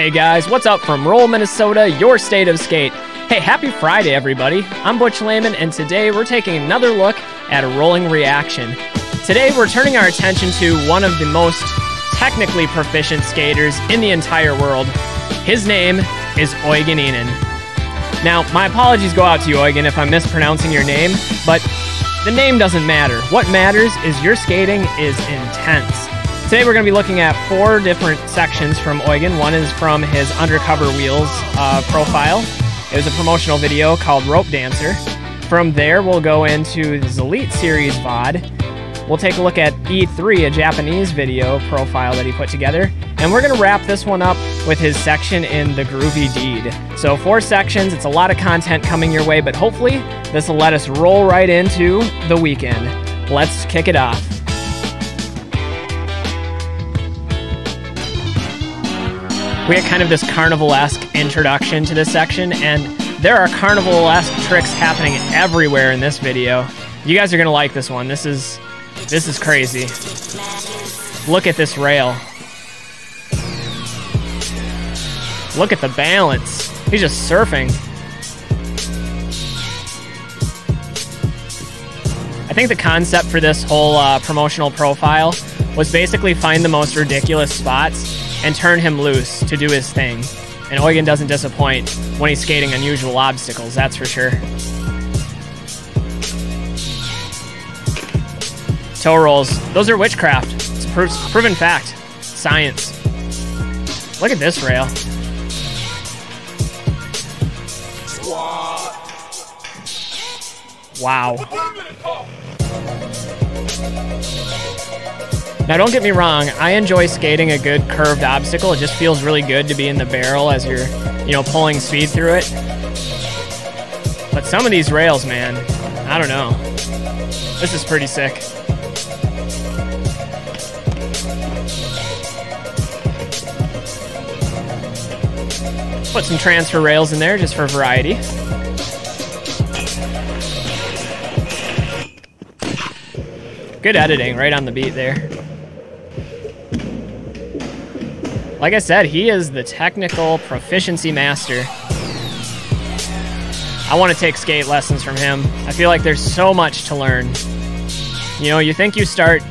Hey guys, what's up from Roll Minnesota, your state of skate? Hey, happy Friday everybody. I'm Butch Lehman and today we're taking another look at a Rolling Reaction. Today we're turning our attention to one of the most technically proficient skaters in the entire world. His name is Eugen Enin. Now, my apologies go out to you, Eugen, if I'm mispronouncing your name, but the name doesn't matter. What matters is your skating is intense. Today we're going to be looking at four different sections from Eugen. One is from his Undercover Wheels profile. It was a promotional video called Rope Dancer. From there, we'll go into his Elite Series VOD. We'll take a look at E3, a Japanese video profile that he put together. And we're going to wrap this one up with his section in The Groovy Deed. So 4 sections, it's a lot of content coming your way, but hopefully this will let us roll right into the weekend. Let's kick it off. We had kind of this carnival-esque introduction to this section, and there are carnival-esque tricks happening everywhere in this video. You guys are going to like this one. This is crazy. Look at this rail. Look at the balance. He's just surfing. I think the concept for this whole promotional profile was basically find the most ridiculous spots and turn him loose to do his thing. And Eugen doesn't disappoint when he's skating unusual obstacles, that's for sure. Toe rolls. Those are witchcraft. It's a proven fact. Science. Look at this rail. Wow. Now don't get me wrong, I enjoy skating a good curved obstacle. It just feels really good to be in the barrel as you're, pulling speed through it. But some of these rails, man, I don't know. This is pretty sick. Put some transfer rails in there just for variety. Good editing right on the beat there. Like I said, he is the technical proficiency master. I want to take skate lessons from him. I feel like there's so much to learn. You know, you think you start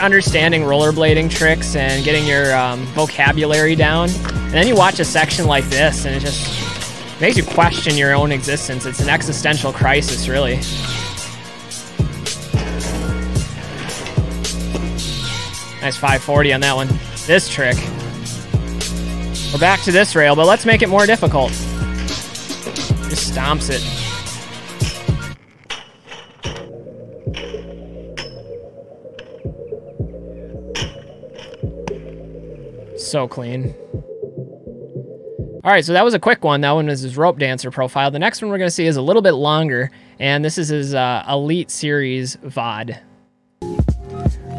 understanding rollerblading tricks and getting your vocabulary down, and then you watch a section like this and it just makes you question your own existence. It's an existential crisis, really. Nice 540 on that one. This trick. We're back to this rail, but let's make it more difficult. Just stomps it. So clean. All right, so that was a quick one. That one was his Rope Dancer profile. The next one we're going to see is a little bit longer, and this is his Elite Series VOD.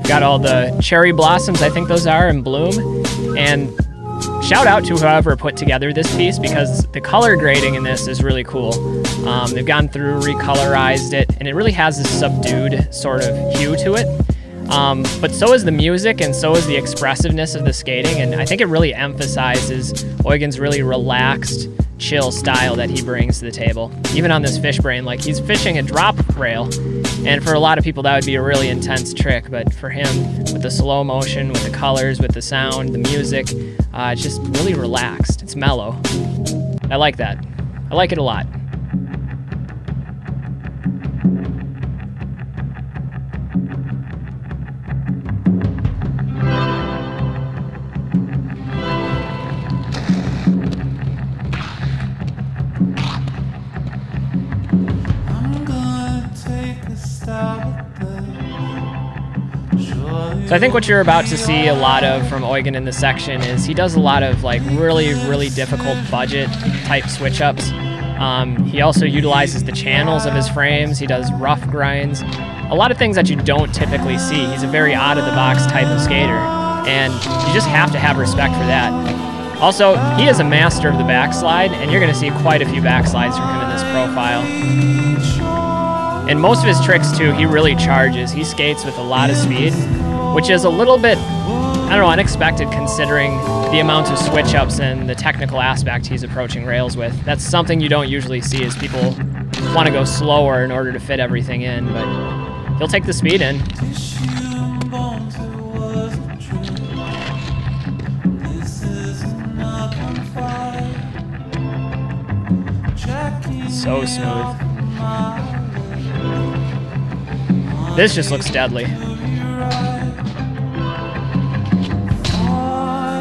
Got all the cherry blossoms, I think those are, in bloom. And shout out to whoever put together this piece because the color grading in this is really cool. They've gone through, recolorized it, and it really has this subdued sort of hue to it. But so is the music and so is the expressiveness of the skating. And I think it really emphasizes Eugen's really relaxed, chill style that he brings to the table. Even on this fish brain, like he's fishing a drop rail. And for a lot of people, that would be a really intense trick. But for him, with the slow motion, with the colors, with the sound, the music, it's just really relaxed. It's mellow. I like that. I like it a lot. So I think what you're about to see a lot of from Eugen in this section is he does a lot of like really difficult budget type switch ups. He also utilizes the channels of his frames. He does rough grinds, a lot of things that you don't typically see. He's a very out of the box type of skater, and you just have to have respect for that. Also, he is a master of the backslide, and you're going to see quite a few backslides from him in this profile. And most of his tricks too, he really charges. He skates with a lot of speed, which is a little bit I don't know, unexpected considering the amount of switch-ups and the technical aspect he's approaching rails with. That's something you don't usually see, is people want to go slower in order to fit everything in, but he'll take the speed in. So smooth. This just looks deadly.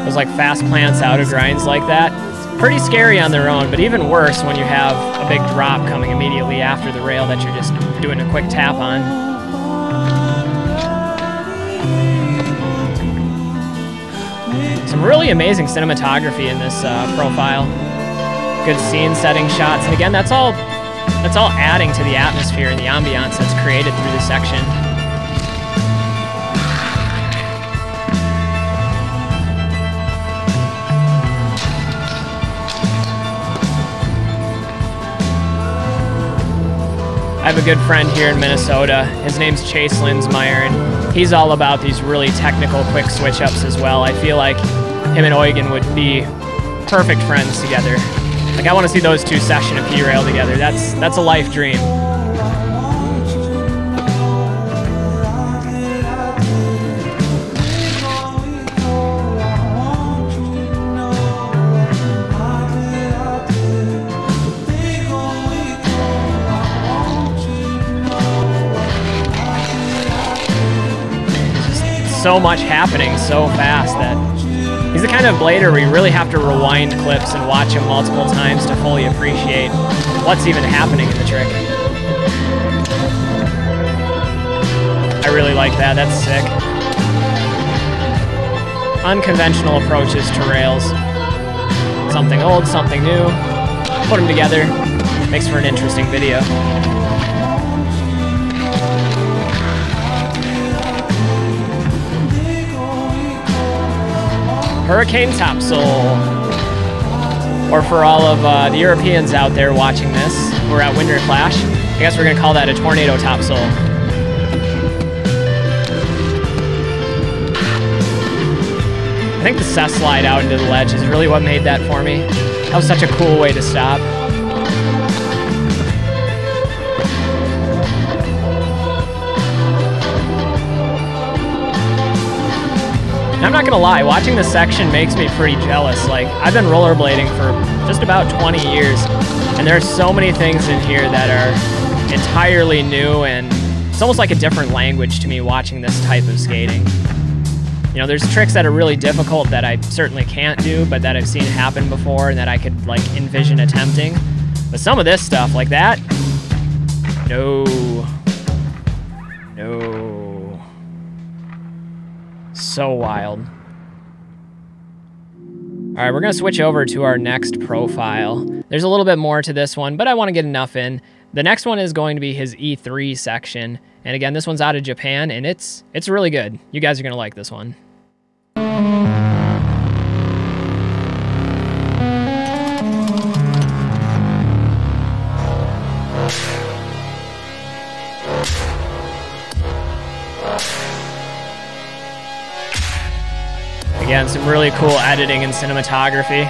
Those like fast plants out of grinds like that, pretty scary on their own, but even worse when you have a big drop coming immediately after the rail that you're just doing a quick tap on. Some really amazing cinematography in this profile. Good scene setting shots, and again, that's all adding to the atmosphere and the ambiance that's created through this section. I have a good friend here in Minnesota. His name's Chase Linsmeyer, and he's all about these really technical quick switch-ups as well. I feel like him and Eugen would be perfect friends together. Like, I want to see those two session a P-Rail together. That's a life dream. Just so much happening so fast that he's the kind of blader where you really have to rewind clips and watch him multiple times to fully appreciate what's even happening in the trick. I really like that, that's sick. Unconventional approaches to rails. Something old, something new. Put them together, makes for an interesting video. Hurricane Topsail. Or for all of the Europeans out there watching this, we're at Winter Clash. I guess we're gonna call that a Tornado Topsail. I think the cess slide out into the ledge is really what made that for me. That was such a cool way to stop. I'm not gonna lie, watching this section makes me pretty jealous. Like, I've been rollerblading for just about 20 years, and there are so many things in here that are entirely new, and it's almost like a different language to me watching this type of skating. You know, there's tricks that are really difficult that I certainly can't do, but that I've seen happen before and that I could, like, envision attempting. But some of this stuff, like that, no. So wild. All right, we're gonna switch over to our next profile. There's a little bit more to this one, but I wanna get enough in. The next one is going to be his E3 section. And again, this one's out of Japan, and it's really good. You guys are gonna like this one. Again, some really cool editing and cinematography.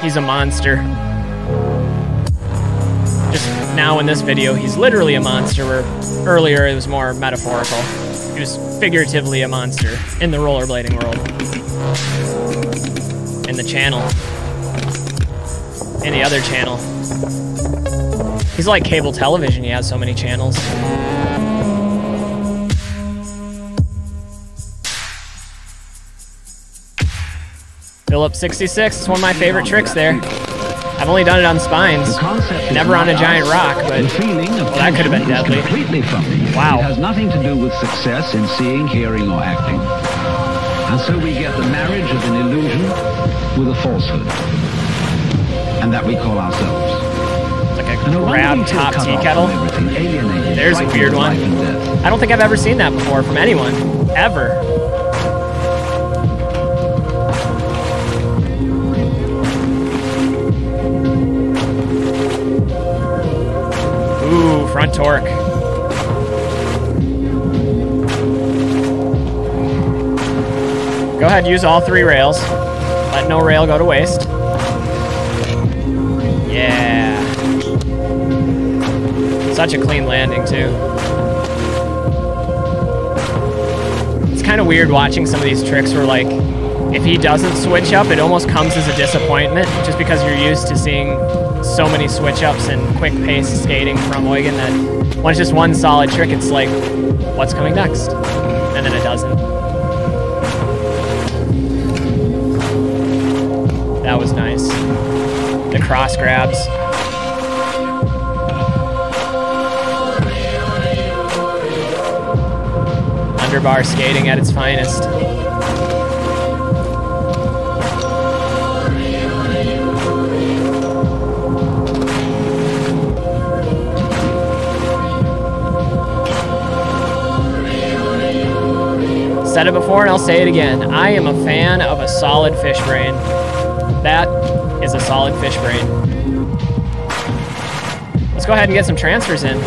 He's a monster. Just now in this video, he's literally a monster, where earlier it was more metaphorical. He was figuratively a monster in the rollerblading world. In the channel. In the other channel. He's like cable television, he has so many channels. Philip 66 is one of my favorite tricks there. I've only done it on spines, never on a giant rock, but that could have been deadly. Wow. It has nothing to do with success in seeing, hearing, or acting. And so we get the marriage of an illusion with a falsehood. And that we call ourselves. Like a grab top tea kettle. There's a weird one. I don't think I've ever seen that before from anyone, ever. Front torque. Go ahead, use all three rails. Let no rail go to waste. Yeah. Such a clean landing, too. It's kind of weird watching some of these tricks where, like, if he doesn't switch up, it almost comes as a disappointment just because you're used to seeing so many switch ups and quick pace skating from Eugen that when it's just one solid trick, it's like, what's coming next? And then it doesn't. That was nice. The cross grabs. Underbar skating at its finest. Said it before and I'll say it again. I am a fan of a solid fish brain. That is a solid fish brain. Let's go ahead and get some transfers in.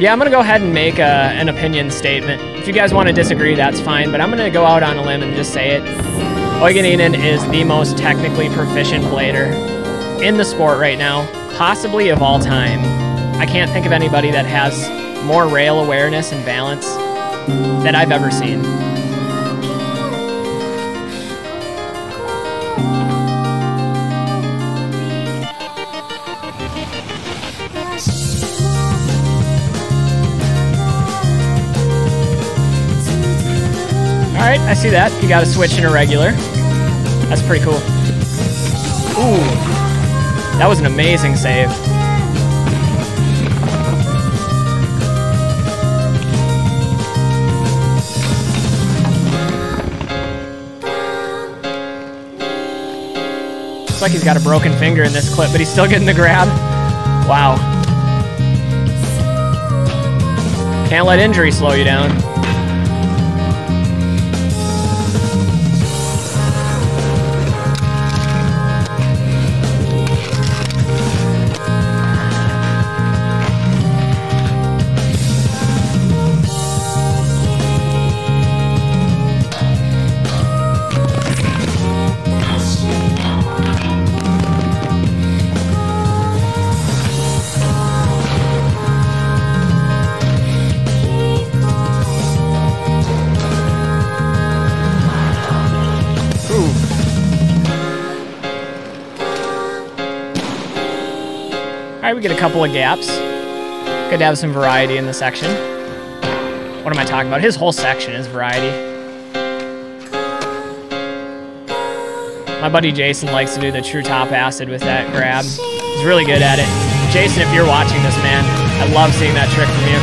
Yeah, I'm gonna go ahead and make an opinion statement. If you guys want to disagree, that's fine, but I'm gonna go out on a limb and just say it. Eugen Enin is the most technically proficient blader in the sport right now, possibly of all time. I can't think of anybody that has more rail awareness and balance that I've ever seen. Alright, I see that. You got a switch and a regular. That's pretty cool. Ooh. That was an amazing save. Looks like he's got a broken finger in this clip, but he's still getting the grab. Wow. Can't let injury slow you down. We get a couple of gaps. Good to have some variety in the section. What am I talking about? His whole section is variety. My buddy Jason likes to do the true top acid with that grab. He's really good at it. Jason, if you're watching this, man, I love seeing that trick from you.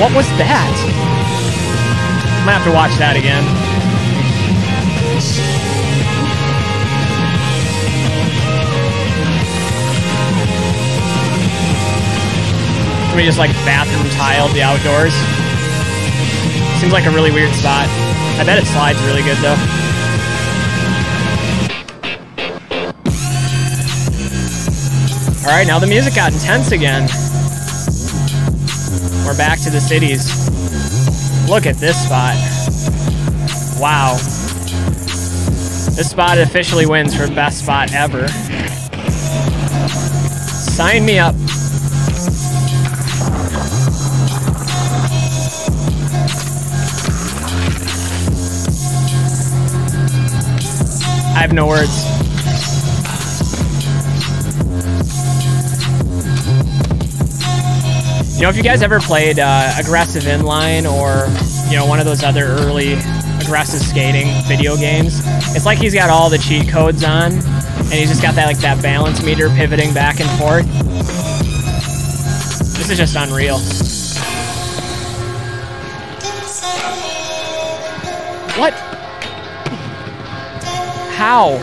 What was that? I'm gonna have to watch that again. We just like bathroom tiled the outdoors. Seems like a really weird spot. I bet it slides really good though. All right, now the music got intense again. We're back to the cities. Look at this spot. Wow. This spot officially wins for best spot ever. Sign me up. I have no words. You know, if you guys ever played aggressive inline or, you know, one of those other early aggressive skating video games, it's like he's got all the cheat codes on and he's just got that like that balance meter pivoting back and forth. This is just unreal. What? How?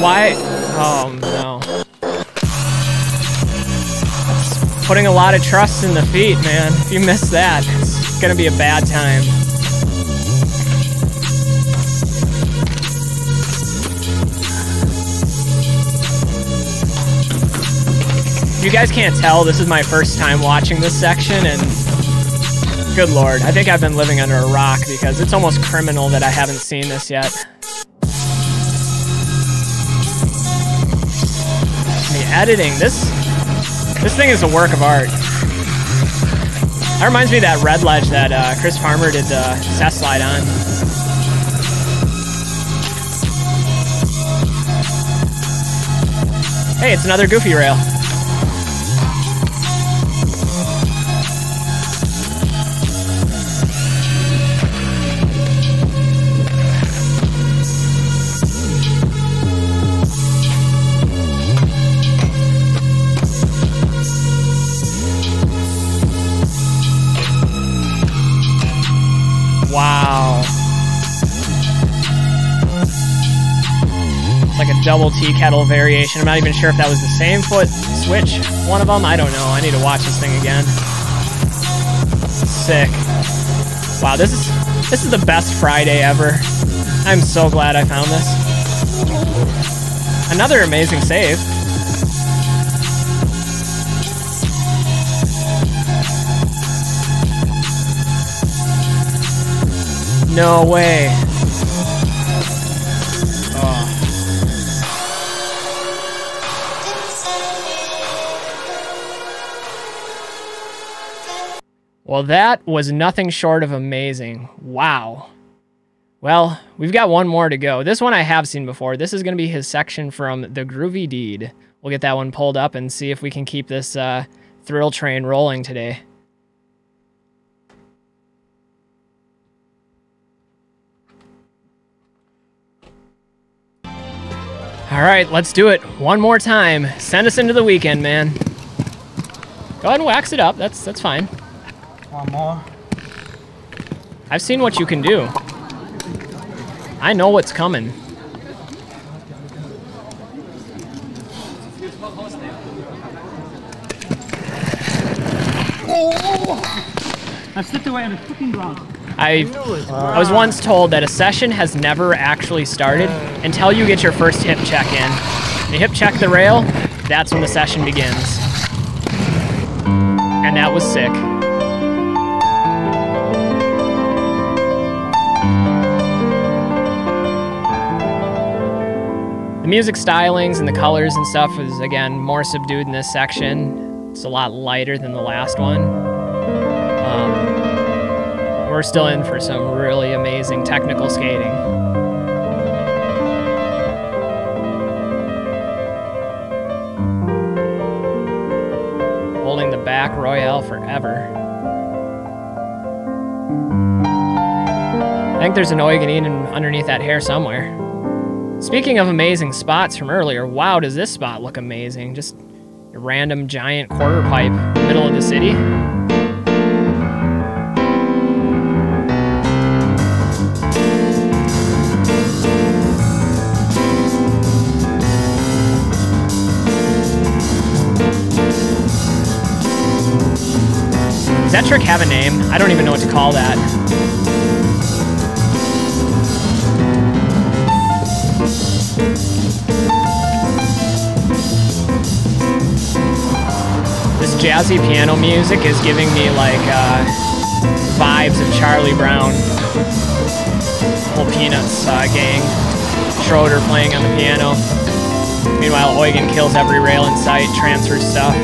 Why? Oh no. That's putting a lot of trust in the feet, man. If you miss that, it's gonna be a bad time. You guys can't tell, this is my first time watching this section, and good lord, I think I've been living under a rock because it's almost criminal that I haven't seen this yet. The editing, this thing is a work of art. That reminds me of that red ledge that Chris Farmer did the test slide on. Hey, it's another Goofy rail. Double tea kettle variation. I'm not even sure if that was the same foot switch, one of them. I don't know. I need to watch this thing again. Sick. Wow, this is the best Friday ever. I'm so glad I found this. Another amazing save. No way. Well, that was nothing short of amazing. Wow. Well, we've got one more to go. This one I have seen before. This is going to be his section from The Groovy Deed. We'll get that one pulled up and see if we can keep this thrill train rolling today. All right, let's do it one more time. Send us into the weekend, man. Go ahead and wax it up. That's fine. One more. I've seen what you can do. I know what's coming. Oh! I've slipped away on the fucking ground. I was once told that a session has never actually started until you get your first hip check in. When you hip check the rail, that's when the session begins. And that was sick. The music stylings and the colors and stuff is, again, more subdued in this section. It's a lot lighter than the last one. We're still in for some really amazing technical skating. Holding the back royale forever. I think there's an Eugen Enin underneath that hair somewhere. Speaking of amazing spots from earlier, wow, does this spot look amazing. Just a random giant quarter pipe in the middle of the city. Does that trick have a name? I don't even know what to call that. Jazzy piano music is giving me like vibes of Charlie Brown, whole Peanuts gang, Schroeder playing on the piano. Meanwhile, Eugen kills every rail in sight, transfers stuff,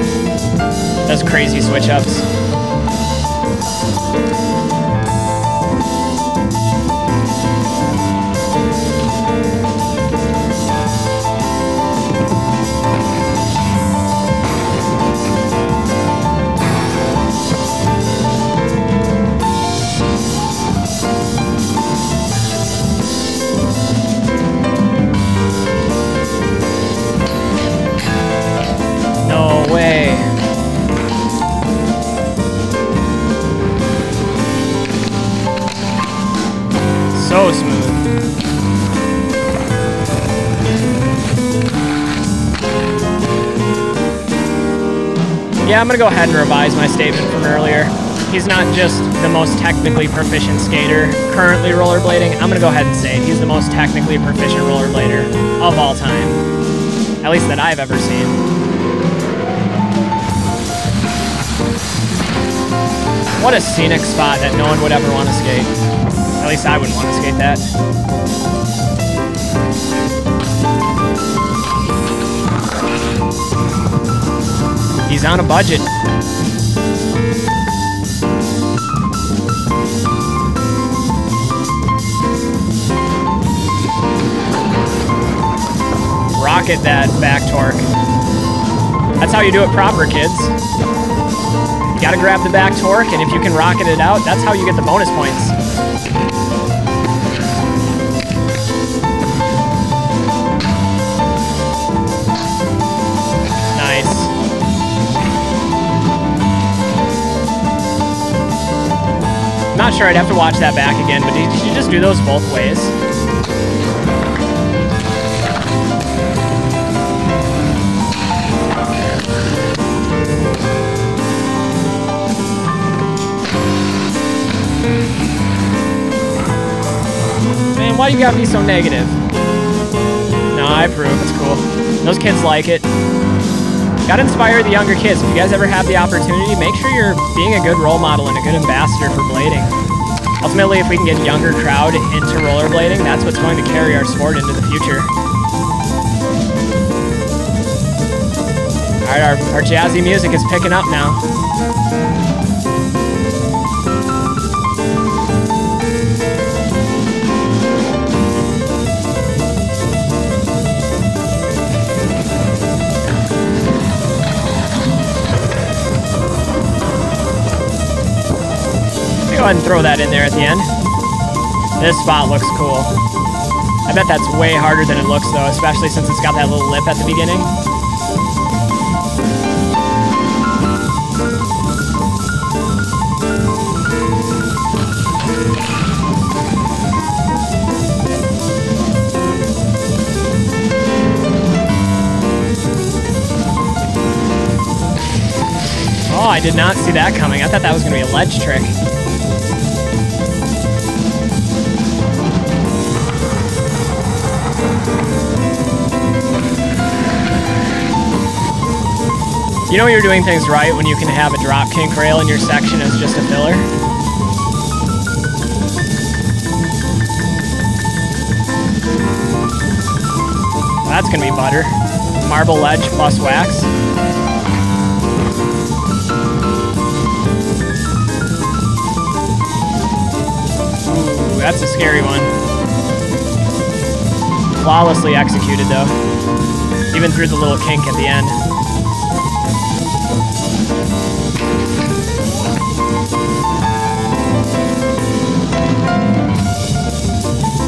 does crazy switch ups. Yeah, I'm gonna go ahead and revise my statement from earlier. He's not just the most technically proficient skater currently rollerblading. I'm gonna go ahead and say it. He's the most technically proficient rollerblader of all time. At least that I've ever seen. What a scenic spot that no one would ever want to skate. At least I wouldn't want to skate that. He's on a budget. Rocket that back torque. That's how you do it proper, kids. You gotta grab the back torque, and if you can rocket it out, that's how you get the bonus points. Nice. I'm not sure, I'd have to watch that back again, but did you just do those both ways? Why you gotta be so negative? No, I approve. It's cool. Those kids like it. Gotta inspire the younger kids. If you guys ever have the opportunity, make sure you're being a good role model and a good ambassador for blading. Ultimately, if we can get a younger crowd into rollerblading, that's what's going to carry our sport into the future. All right, our jazzy music is picking up now. Go ahead and throw that in there at the end. This spot looks cool. I bet that's way harder than it looks though, especially since it's got that little lip at the beginning. Oh, I did not see that coming. I thought that was gonna be a ledge trick. You know you're doing things right when you can have a drop kink rail in your section as just a filler? Well, that's gonna be butter. Marble ledge plus wax. Ooh, that's a scary one. Flawlessly executed though. Even through the little kink at the end.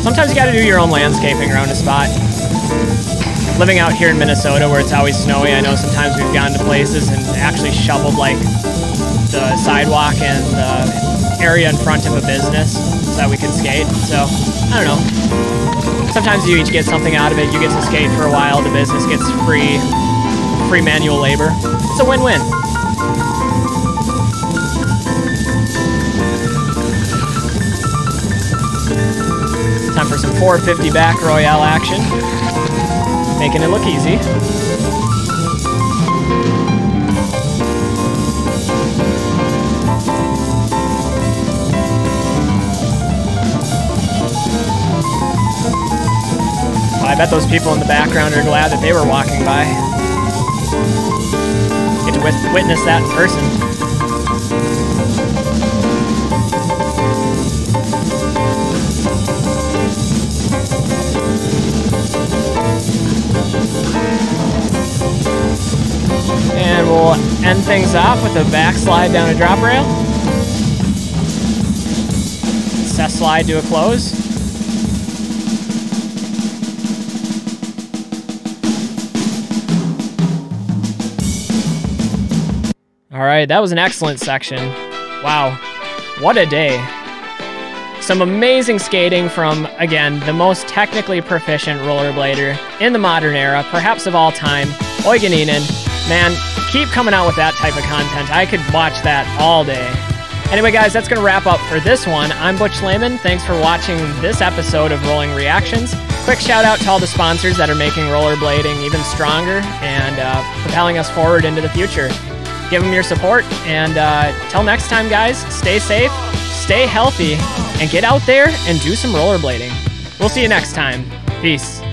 Sometimes you gotta do your own landscaping around a spot. Living out here in Minnesota where it's always snowy, I know sometimes we've gone to places and actually shoveled like the sidewalk and the area in front of a business so that we could skate. So, I don't know. Sometimes you each get something out of it. You get to skate for a while, the business gets free manual labor. It's a win-win. Time for some 450 back Royale action. Making it look easy. Well, I bet those people in the background are glad that they were walking by. Get to witness that in person. And we'll end things off with a back slide down a drop rail. Set slide to a close. All right, that was an excellent section. Wow, what a day. Some amazing skating from, again, the most technically proficient rollerblader in the modern era, perhaps of all time, Eugen Enin. Man, keep coming out with that type of content. I could watch that all day. Anyway, guys, that's going to wrap up for this one. I'm Butch Lehman. Thanks for watching this episode of Rolling Reactions. Quick shout-out to all the sponsors that are making rollerblading even stronger and propelling us forward into the future. Give them your support, and till next time, guys, stay safe, stay healthy, and get out there and do some rollerblading. We'll see you next time. Peace.